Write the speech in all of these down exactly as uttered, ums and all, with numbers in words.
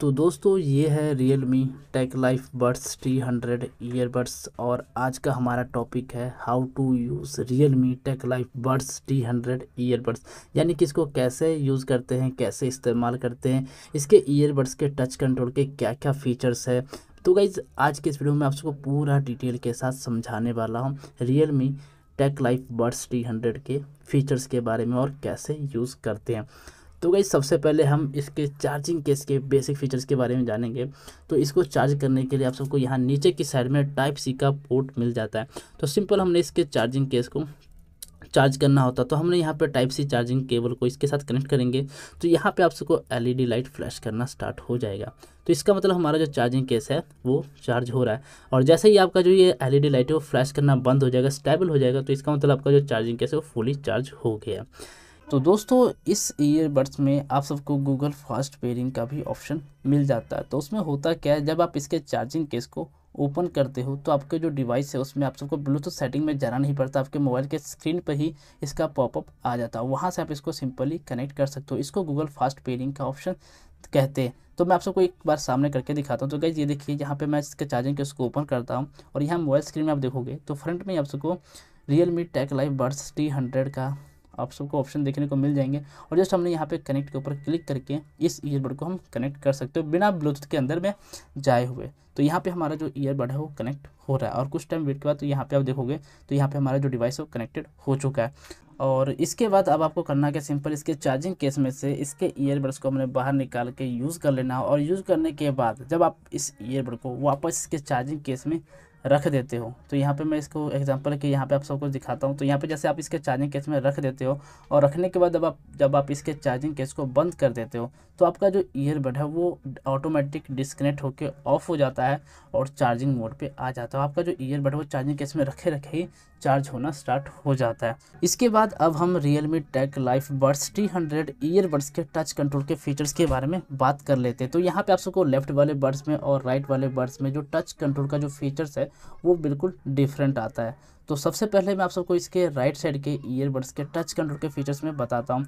तो दोस्तों ये है Realme TechLife Buds T hundred earbuds और आज का हमारा टॉपिक है how to use Realme TechLife Buds T hundred earbuds, यानी कि इसको कैसे यूज़ करते हैं, कैसे इस्तेमाल करते हैं, इसके ईयरबड्स के टच कंट्रोल के क्या क्या फीचर्स है। तो गाइज़ आज के इस वीडियो में आपको पूरा डिटेल के साथ समझाने वाला हूँ Realme TechLife Buds T hundred के फ़ीचर्स के बारे में और कैसे यूज़ करते हैं। तो गाइस सबसे पहले हम इसके चार्जिंग केस के बेसिक फीचर्स के बारे में जानेंगे। तो इसको चार्ज करने के लिए आप सबको यहाँ नीचे की साइड में टाइप सी का पोर्ट मिल जाता है। तो सिंपल हमने इसके चार्जिंग केस को चार्ज करना होता तो हमने यहाँ पे टाइप सी चार्जिंग केबल को इसके साथ कनेक्ट करेंगे तो यहाँ पे आप सबको एलईडी लाइट फ्लैश करना स्टार्ट हो जाएगा। तो इसका मतलब हमारा जो चार्जिंग केस है वो चार्ज हो रहा है और जैसे ही आपका जो ये एलईडी लाइट है वो फ्लैश करना बंद हो जाएगा, स्टेबल हो जाएगा, तो इसका मतलब आपका जो चार्जिंग केस है वो फुली चार्ज हो गया। तो दोस्तों इस ईयरबड्स में आप सबको गूगल फास्ट पेयरिंग का भी ऑप्शन मिल जाता है। तो उसमें होता क्या है, जब आप इसके चार्जिंग केस को ओपन करते हो तो आपके जो डिवाइस है उसमें आप सबको ब्लूटूथ सेटिंग में जाना नहीं पड़ता, आपके मोबाइल के स्क्रीन पर ही इसका पॉपअप आ जाता है, वहाँ से आप इसको सिंपली कनेक्ट कर सकते हो। इसको गूगल फास्ट पेयरिंग का ऑप्शन कहते हैं। तो मैं आप सबको एक बार सामने करके दिखाता हूँ। तो गाइस ये देखिए, यहाँ पर मैं इसके चार्जिंग केस को ओपन करता हूँ और यहाँ मोबाइल स्क्रीन में आप देखोगे तो फ्रंट में आप सबको Realme TechLife Buds T hundred का आप सबको ऑप्शन देखने को मिल जाएंगे और जस्ट हमने यहाँ पे कनेक्ट के ऊपर क्लिक करके इस ईयरबड को हम कनेक्ट कर सकते हो बिना ब्लूटूथ के अंदर में जाए हुए। तो यहाँ पे हमारा जो ईयरबड है वो कनेक्ट हो रहा है और कुछ टाइम वेट के बाद तो यहाँ पे आप देखोगे तो यहाँ पे हमारा जो डिवाइस है वो कनेक्टेड हो चुका है। और इसके बाद अब आपको करना क्या, सिंपल इसके चार्जिंग केस में से इसके ईयरबड्स को हमने बाहर निकाल के यूज़ कर लेना और यूज़ करने के बाद जब आप इस ईयरबड को वापस इसके चार्जिंग केस में रख देते हो तो यहाँ पे मैं इसको एग्जांपल के यहाँ पे आप सबको दिखाता हूँ। तो यहाँ पे जैसे आप इसके चार्जिंग केस में रख देते हो और रखने के बाद जब आप जब आप इसके चार्जिंग केस को बंद कर देते हो तो आपका जो ईयरबड है वो ऑटोमेटिक डिस्कनेक्ट होकर ऑफ हो जाता है और चार्जिंग मोड पे आ जाता है। आपका जो ईयरबड है वो चार्जिंग केस में रखे रखे ही चार्ज होना स्टार्ट हो जाता है। इसके बाद अब हम Realme TechLife Buds T hundred earbuds के टच कंट्रोल के फीचर्स के बारे में बात कर लेते हैं। तो यहाँ पे आप सबको लेफ्ट वाले बड्स में और राइट वाले बड्स में जो टच कंट्रोल का जो फीचर्स है वो बिल्कुल डिफरेंट आता है। तो सबसे पहले मैं आप सबको इसके राइट साइड के ईयरबड्स के टच कंट्रोल के फीचर्स में बताता हूँ।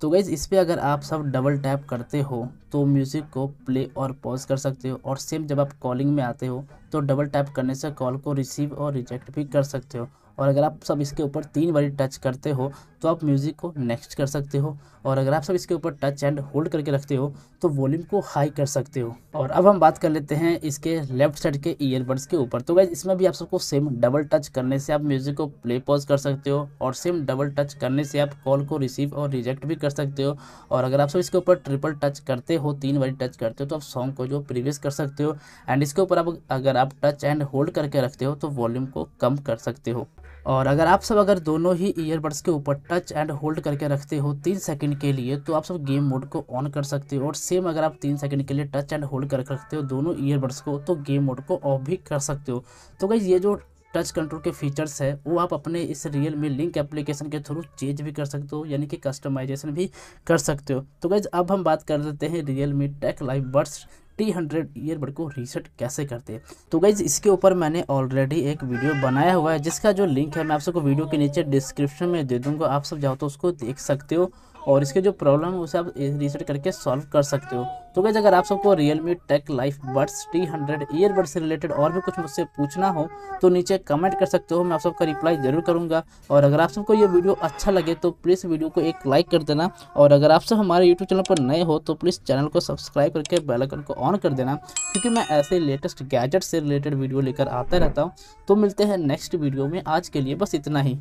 तो गाइज इस पर अगर आप सब डबल टैप करते हो तो म्यूज़िक को प्ले और पॉज कर सकते हो और सेम जब आप कॉलिंग में आते हो तो डबल टैप करने से कॉल को रिसीव और रिजेक्ट भी कर सकते हो। और अगर आप सब इसके ऊपर तीन बारी टच करते हो तो आप म्यूज़िक को नेक्स्ट कर सकते हो और अगर आप सब इसके ऊपर टच एंड होल्ड करके रखते हो तो वॉल्यूम को हाई कर सकते हो। और अब हम बात कर लेते हैं इसके लेफ्ट साइड के ईयरबड्स के ऊपर। तो गाइस इसमें भी आप सबको सेम डबल टच करने से आप म्यूज़िक को प्ले पॉज कर सकते हो और सेम डबल टच करने से आप कॉल को रिसीव और रिजेक्ट भी कर सकते हो और अगर आप सब इसके ऊपर ट्रिपल टच करते हो, तीन बारी टच करते हो, तो आप सॉन्ग को जो प्रीवियस कर सकते हो एंड इसके ऊपर आप अगर आप टच एंड होल्ड करके रखते हो तो वॉल्यूम को कम कर सकते हो। और अगर आप सब अगर दोनों ही ईयरबड्स के ऊपर टच एंड होल्ड करके रखते हो तीन सेकंड के लिए तो आप सब गेम मोड को ऑन कर सकते हो और सेम अगर आप तीन सेकंड के लिए टच एंड होल्ड करके रखते हो दोनों ईयरबड्स को तो गेम मोड को ऑफ भी कर सकते हो। तो गाइस ये जो टच कंट्रोल के फीचर्स है वो आप अपने इस Realme लिंक एप्लीकेशन के थ्रू चेंज भी कर सकते हो, यानी कि कस्टमाइजेशन भी कर सकते हो। तो गाइस अब हम बात कर लेते हैं Realme TechLife Buds T hundred earbud को रीसेट कैसे करते हैं। तो गाइज इसके ऊपर मैंने ऑलरेडी एक वीडियो बनाया हुआ है जिसका जो लिंक है मैं आप सबको वीडियो के नीचे डिस्क्रिप्शन में दे दूंगा, आप सब जाओ तो उसको देख सकते हो और इसके जो प्रॉब्लम है उसे आप रीसेट करके सॉल्व कर सकते हो। तो गाइज अगर आप सबको Realme TechLife Buds T hundred earbud से रिलेटेड और भी कुछ मुझसे पूछना हो तो नीचे कमेंट कर सकते हो, मैं आप सबका रिप्लाई जरूर करूंगा। और अगर आप सबको ये वीडियो अच्छा लगे तो प्लीज़ वीडियो को एक लाइक कर देना और अगर आप सब हमारे यूट्यूब चैनल पर नए हो तो प्लीज़ चैनल को सब्सक्राइब करके बेल आइकन को ऑन कर देना, क्योंकि मैं ऐसे लेटेस्ट गैजेट से रिलेटेड वीडियो लेकर आता रहता हूँ। तो मिलते हैं नेक्स्ट वीडियो में, आज के लिए बस इतना ही।